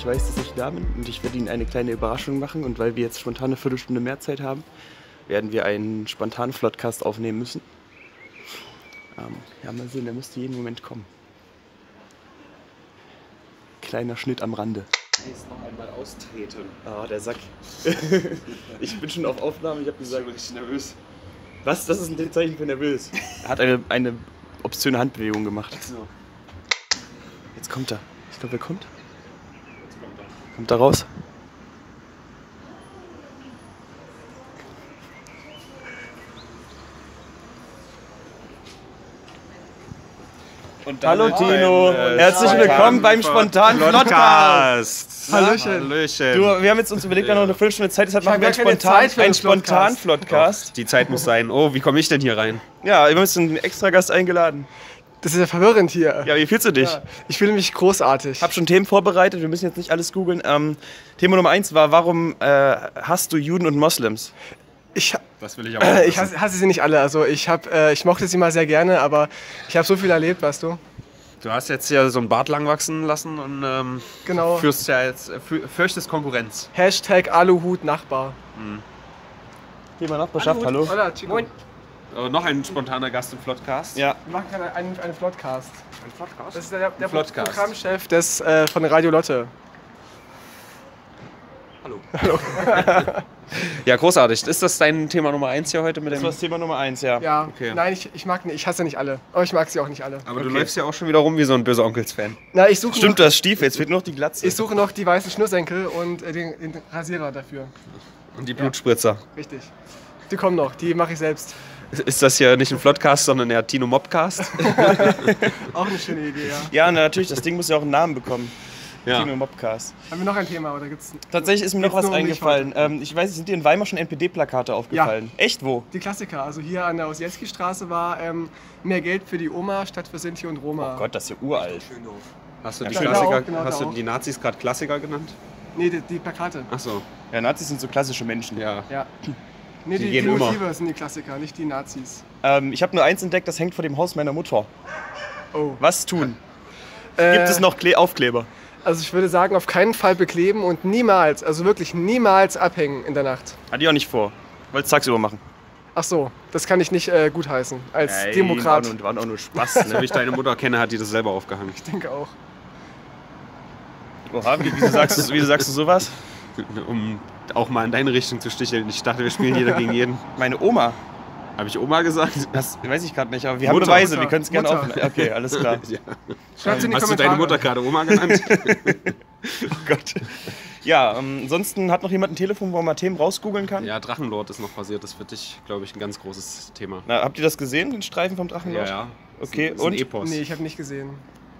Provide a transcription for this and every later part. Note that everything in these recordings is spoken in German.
ich weiß, dass ich da bin und ich werde Ihnen eine kleine Überraschung machen. Und weil wir jetzt spontan eine Viertelstunde mehr Zeit haben, werden wir einen spontanen FlottCast aufnehmen müssen. Ja, mal sehen, der müsste jeden Moment kommen. Kleiner Schnitt am Rande. Noch einmal austreten. Ah, der Sack. Ich bin schon auf Aufnahme, ich habe gesagt, ich bin richtig nervös. Was? Das ist ein Zeichen für nervös. Er hat eine obszöne Handbewegung gemacht. So. Jetzt kommt er. Ich glaube, er kommt. Jetzt kommt er. Kommt er raus? Hallo Tino, herzlich willkommen beim spontanen FlottCast. Hallöchen. Du, wir haben jetzt uns überlegt, wir haben noch eine Viertelstunde Zeit, deshalb machen wir einen spontanen FlottCast. Die Zeit muss sein. Oh, wie komme ich denn hier rein? Ja, wir haben uns einen Extragast eingeladen. Das ist ja verwirrend hier. Ja, wie fühlst du dich? Ja, ich fühle mich großartig. Ich habe schon Themen vorbereitet, wir müssen jetzt nicht alles googeln. Thema Nummer 1 war, warum hasst du Juden und Moslems? Das will ich auch nicht. Ich hasse sie nicht alle. Also ich mochte sie mal sehr gerne, aber ich habe so viel erlebt, weißt du. Du hast jetzt ja so einen Bart lang wachsen lassen und genau. Führst ja jetzt, fürchtest Konkurrenz. Hashtag Aluhut Nachbar. Mhm. Thema Nachbarschaft, hallo. Hola, Moin. Oh, noch ein spontaner Gast im FlottCast. Ja. Wir machen einen FlottCast. Ein FlottCast? Das ist der Programmchef von Radio Lotte. Hallo. Hallo. Ja, großartig. Ist das dein Thema Nummer 1 hier heute? Das war das Thema Nummer 1, ja. Ja, okay. Nein, ich hasse nicht alle. Aber ich mag sie auch nicht alle. Aber okay. Du läufst ja auch schon wieder rum wie so ein böser Onkels-Fan. Stimmt, du hast Stiefel, jetzt fehlt noch die Glatze. Ich suche noch die weißen Schnürsenkel und den Rasierer dafür. Und die Blutspritzer. Ja, richtig. Die kommen noch, die mache ich selbst. Ist das hier nicht ein FlottCast, sondern eher Tino Mobcast? Auch eine schöne Idee, ja. Ja, na, natürlich, das Ding muss ja auch einen Namen bekommen. Ja. Tino Mobcast. Haben wir noch ein Thema? Oder gibt's, tatsächlich ist mir noch was eingefallen. Ich weiß, sind dir in Weimar schon NPD-Plakate aufgefallen? Ja. Echt, wo? Die Klassiker. Also hier an der Osienski-Straße war mehr Geld für die Oma statt für Sinti und Roma. Oh Gott, das ist ja uralt. Hast du die Klassiker, hast du die Nazis gerade Klassiker genannt? Nee, die Plakate. Ach so. Ja, Nazis sind so klassische Menschen. Ja. Nee, die Motive sind die Klassiker, nicht die Nazis. Ich habe nur eins entdeckt, das hängt vor dem Haus meiner Mutter. Oh. Was tun? Gibt es noch Aufkleber? Also ich würde sagen, auf keinen Fall bekleben und niemals, also wirklich niemals abhängen in der Nacht. Hatte ich auch nicht vor. Wollte es tagsüber machen. Ach so, das kann ich nicht gutheißen als Demokrat. Das war auch nur Spaß. Ne? Wenn ich deine Mutter kenne, hat die das selber aufgehangen. Ich denke auch. Oha, wieso sagst du sowas? Um auch mal in deine Richtung zu sticheln. Ich dachte, wir spielen jeder gegen jeden. Meine Oma. Habe ich Oma gesagt? Das weiß ich gerade nicht, aber wir haben Beweise, wir können es gerne aufnehmen. Okay, alles klar. Ja. Hast du deine Mutter gerade Oma genannt? Oh Gott. Ja, ansonsten hat noch jemand ein Telefon, wo man Themen rausgoogeln kann? Ja, Drachenlord ist noch passiert. Das wird dich, glaube ich, ein ganz großes Thema. Na, habt ihr das gesehen, den Streifen vom Drachenlord? Ja, ja. Okay, ist ein Epos. Nee, ich habe nicht gesehen.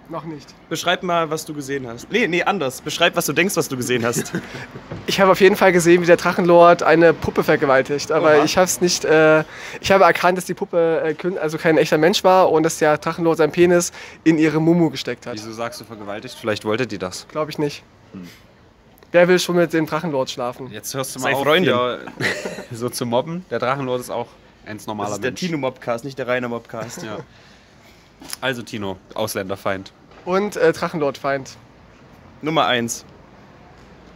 Noch nicht. Beschreib mal, was du gesehen hast. Nee, anders. Beschreib, was du denkst, was du gesehen hast. Ich habe auf jeden Fall gesehen, wie der Drachenlord eine Puppe vergewaltigt. Aber Oha. Ich habe es nicht. Ich habe erkannt, dass die Puppe also kein echter Mensch war und dass der Drachenlord seinen Penis in ihre Mumu gesteckt hat. Wieso sagst du vergewaltigt? Vielleicht wollte die das. Glaube ich nicht. Wer will schon mit dem Drachenlord schlafen? Jetzt hörst du mal auf, Freunde, so zu mobben. Der Drachenlord ist auch ein normaler Mensch. Das ist der Tino-Mobcast, nicht der reine Mobcast. Ja. Also Tino, Ausländerfeind. Und Drachenlordfeind. Nummer 1.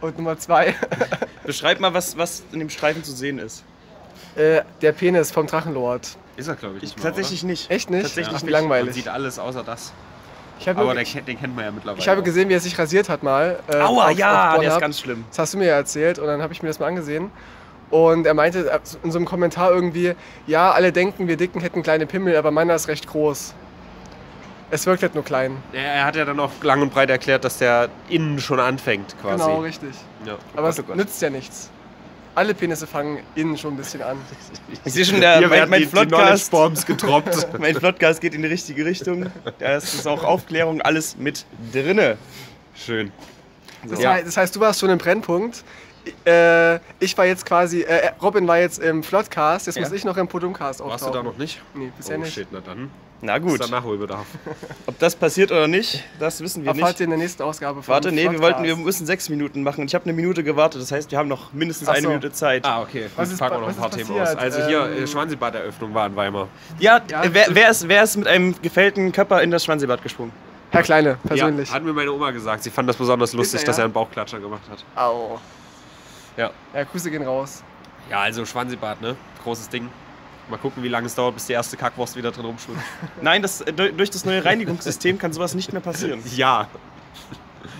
Und Nummer 2. Beschreib mal, was in dem Streifen zu sehen ist. Der Penis vom Drachenlord. Ist er, glaube ich, nicht. Tatsächlich oder? Nicht. Echt nicht? Tatsächlich nicht. Langweilig. Man sieht alles außer das. Aber den kennt man ja mittlerweile. Ich habe gesehen, wie er sich rasiert hat mal. Aua, ja, der ist ganz schlimm. Das hast du mir ja erzählt und dann habe ich mir das mal angesehen. Und er meinte in so einem Kommentar irgendwie, ja, alle denken, wir Dicken hätten kleine Pimmel, aber meiner ist recht groß. Es wirkt halt nur klein. Er hat ja dann auch lang und breit erklärt, dass der innen schon anfängt quasi. Genau, richtig. Ja. Aber es nützt ja nichts. Alle Penisse fangen innen schon ein bisschen an. Ich sehe schon, mein FlottCast-Bombs getroppt. Mein FlottCast geht in die richtige Richtung. Da ist auch Aufklärung, alles mit drinne. Schön. So. Das heißt, du warst schon im Brennpunkt. Ich war jetzt quasi, Robin war jetzt im FlottCast, jetzt muss ich noch im Podumcast auftauchen. Warst du da noch nicht? Nee, bisher nicht. Steht, na dann. Na gut. Ist da Nachholbedarf. Ob das passiert oder nicht, das wissen wir nicht. Erfahrt ihr in der nächsten Ausgabe von FlottCast. Warte, nee, wir müssen 6 Minuten machen und ich habe 1 Minute gewartet, das heißt, wir haben noch mindestens 1 Minute Zeit. Ah, okay. Ich packen noch ein paar Themen aus. Also hier, Schwansebad-Eröffnung war in Weimar. Ja, wer ist mit einem gefällten Körper in das Schwansebad gesprungen? Herr Kleine, persönlich. Ja, hat mir meine Oma gesagt. Sie fand das besonders lustig, dass er einen Bauchklatscher gemacht hat. Au. Ja. Ja, Grüße gehen raus. Ja, also Schwansebad, ne? Großes Ding. Mal gucken, wie lange es dauert, bis die erste Kackwurst wieder drin rumschwimmt. Nein, durch das neue Reinigungssystem kann sowas nicht mehr passieren. Ja.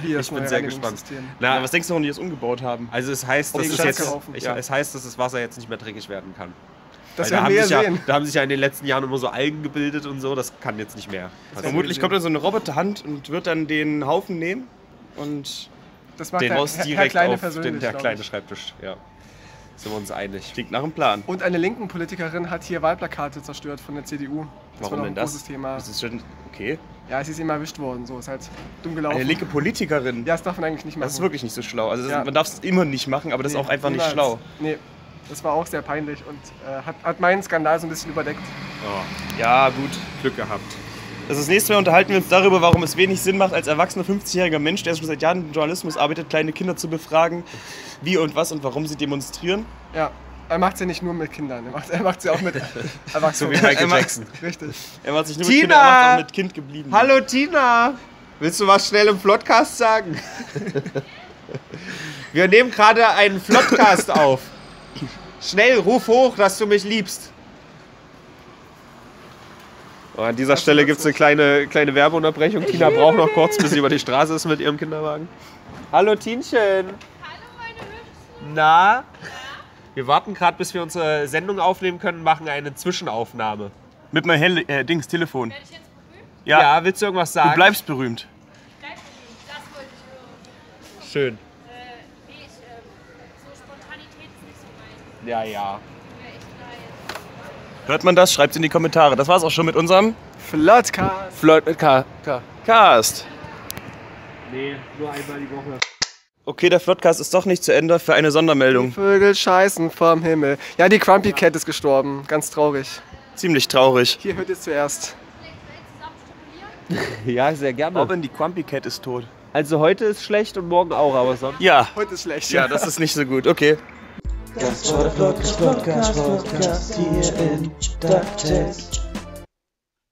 Ich bin sehr gespannt. Na, ja. Was denkst du, warum die das umgebaut haben? Also es heißt, dass das Wasser jetzt nicht mehr dreckig werden kann. Das werden wir ja sehen. Da haben sich ja in den letzten Jahren immer so Algen gebildet und so, das kann jetzt nicht mehr. Vermutlich kommt dann so eine Roboterhand und wird dann den Haufen nehmen und das macht den raus direkt auf den kleinen Schreibtisch. Ja. Sind wir uns einig. Klingt nach dem Plan. Und eine linken Politikerin hat hier Wahlplakate zerstört von der CDU. Das Warum war denn das? Großes Thema. Das ist schon okay. Ja, sie ist immer erwischt worden. So ist halt dumm gelaufen. Eine linke Politikerin? Ja, das darf man eigentlich nicht machen. Das ist wirklich nicht so schlau. Also man darf es immer nicht machen, aber das ist auch einfach nicht schlau. Nee, das war auch sehr peinlich und hat meinen Skandal so ein bisschen überdeckt. Oh. Ja, gut. Glück gehabt. Also das nächste Mal unterhalten wir uns darüber, warum es wenig Sinn macht, als erwachsener 50-jähriger Mensch, der schon seit Jahren im Journalismus arbeitet, kleine Kinder zu befragen, wie und was und warum sie demonstrieren. Ja, er macht es ja nicht nur mit Kindern, er macht es ja auch mit Erwachsenen. So wie Michael Jackson. Richtig. Er macht sich nur mit Kindern, er macht auch mit Kind geblieben. Hallo Tina! Willst du was schnell im Flottcast sagen? Wir nehmen gerade einen Flottcast auf. Schnell, ruf hoch, dass du mich liebst. Oh, an dieser Stelle gibt es eine kleine Werbeunterbrechung. Tina braucht noch kurz, bis sie über die Straße ist mit ihrem Kinderwagen. Hallo Tinchen! Hallo meine Hübschen! Na? Wir warten gerade, bis wir unsere Sendung aufnehmen können, machen eine Zwischenaufnahme. Mit meinem Telefon. Werde ich jetzt berühmt? Ja, willst du irgendwas sagen? Du bleibst berühmt. Ich bleib berühmt, das wollte ich hören. Schön. So Spontanität ist nicht so mein. Ja, ja. Hört man das? Schreibt es in die Kommentare. Das war's auch schon mit unserem FlottCast. FlottCast. Nee, nur einmal die Woche. Okay, der FlottCast ist doch nicht zu Ende für eine Sondermeldung. Die Vögel scheißen vom Himmel. Ja, die Grumpy Cat ist gestorben. Ganz traurig. Ziemlich traurig. Hier hört ihr es zuerst. Ja, sehr gerne. Robin, die Grumpy Cat ist tot. Also heute ist schlecht und morgen auch, aber sonst. Ja. Heute ist schlecht. Ja, das ist nicht so gut. Okay. Das war der FlottCast hier in DuckTales.